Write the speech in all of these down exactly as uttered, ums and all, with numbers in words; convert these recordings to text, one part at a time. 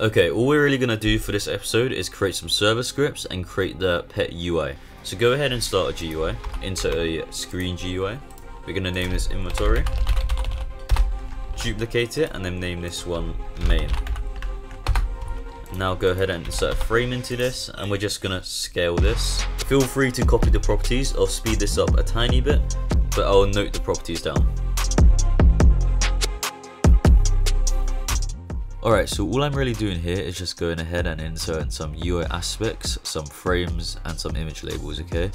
Okay, all we're really going to do for this episode is create some server scripts and create the pet U I. So go ahead and start a G U I, insert a screen G U I. We're going to name this inventory, duplicate it, and then name this one main. Now go ahead and insert a frame into this, and we're just going to scale this. Feel free to copy the properties. I'll speed this up a tiny bit, but I'll note the properties down. Alright, so all I'm really doing here is just going ahead and inserting some U I aspects, some frames, and some image labels, okay?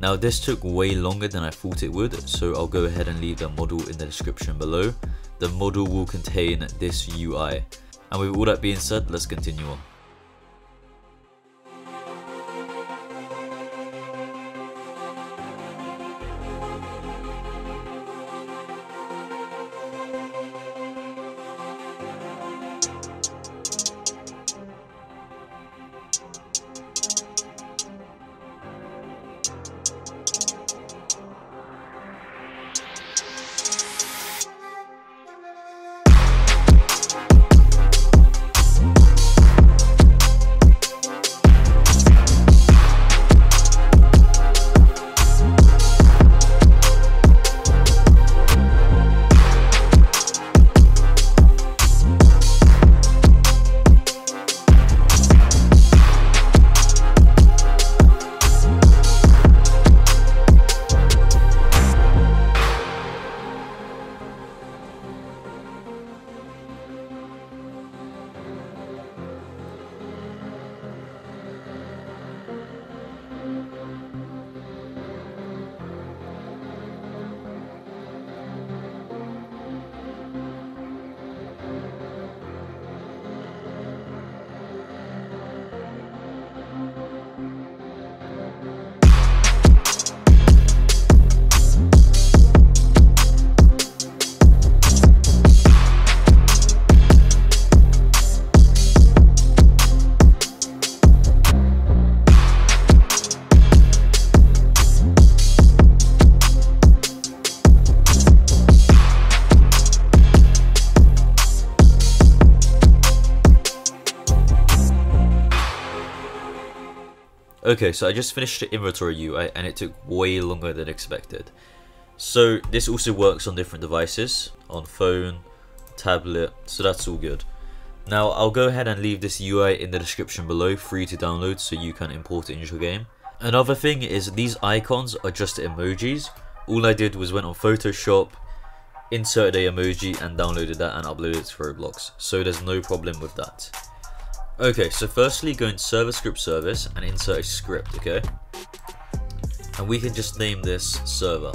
Now this took way longer than I thought it would, so I'll go ahead and leave the model in the description below. The model will contain this U I. And with all that being said, let's continue on. Okay, so I just finished the inventory U I and it took way longer than expected. So this also works on different devices, on phone, tablet, so that's all good. Now I'll go ahead and leave this U I in the description below, free to download so you can import it into your game. Another thing is these icons are just emojis. All I did was went on Photoshop, inserted a emoji and downloaded that and uploaded it to Roblox. So there's no problem with that. Okay, so firstly go in server script service and insert a script, okay? And we can just name this server.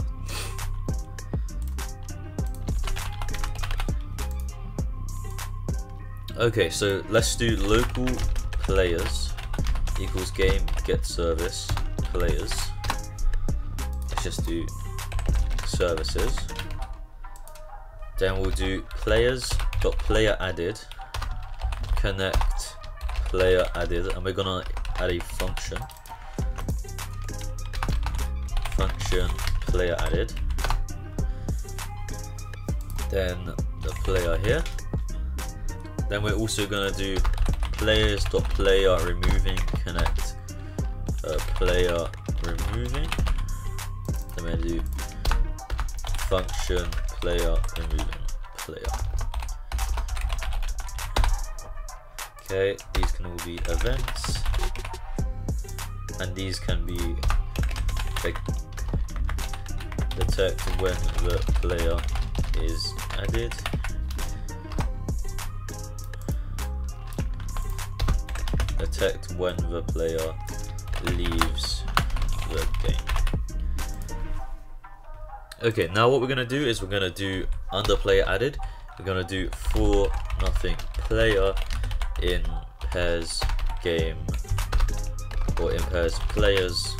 Okay, so let's do local players equals game get service players. Let's just do services. Then we'll do players.playerAdded connect player added, and we're gonna add a function function player added, then the player here, then we're also gonna do players.player removing connect uh, player removing, then we're gonna do function player removing player. Okay, these can all be events, and these can be like, detect when the player is added. Detect when the player leaves the game. Okay, now what we're gonna do is we're gonna do under player added. We're gonna do for nothing player in pairs game, or in pairs players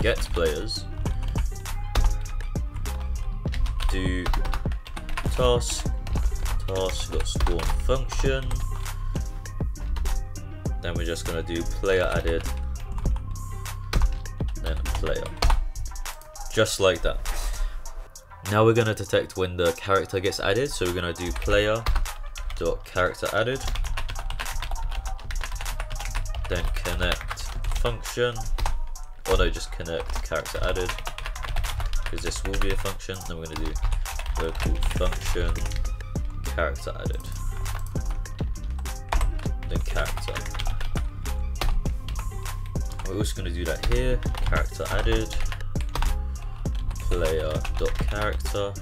get players, do task task dot spawn function, then we're just gonna do player added, then player, just like that. Now we're gonna detect when the character gets added, so we're gonna do player dot character added. then connect function, or no, just connect character added, because this will be a function. Then we're going to do local function character added, then character. We're also going to do that here, character added, player dot character.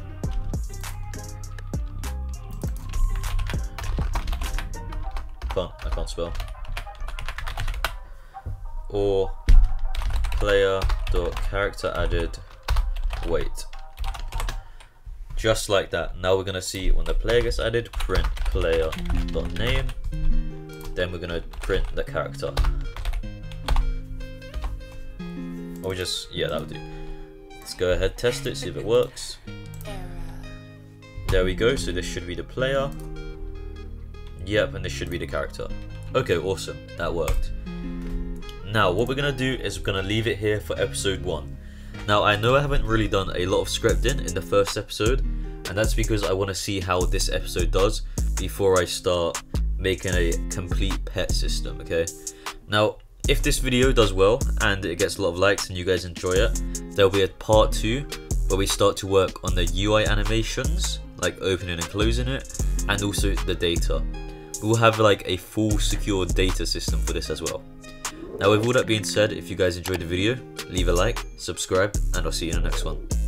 Can't, I can't spell. Or player dot character added wait. Just like that. Now we're gonna see when the player gets added, print player dot name. Then we're gonna print the character. Or just yeah, that'll do. Let's go ahead, test it, see if it works. There we go. So this should be the player. Yep, and this should be the character. Okay, awesome, that worked. Now what we're gonna do is we're gonna leave it here for episode one. Now I know I haven't really done a lot of scripting in the first episode, and that's because I want to see how this episode does before I start making a complete pet system. Okay, now if this video does well and it gets a lot of likes and you guys enjoy it, there'll be a part two where we start to work on the U I animations, like opening and closing it, and also the data. We'll have like a full secure data system for this as well. Now with all that being said, if you guys enjoyed the video, leave a like, subscribe, and I'll see you in the next one.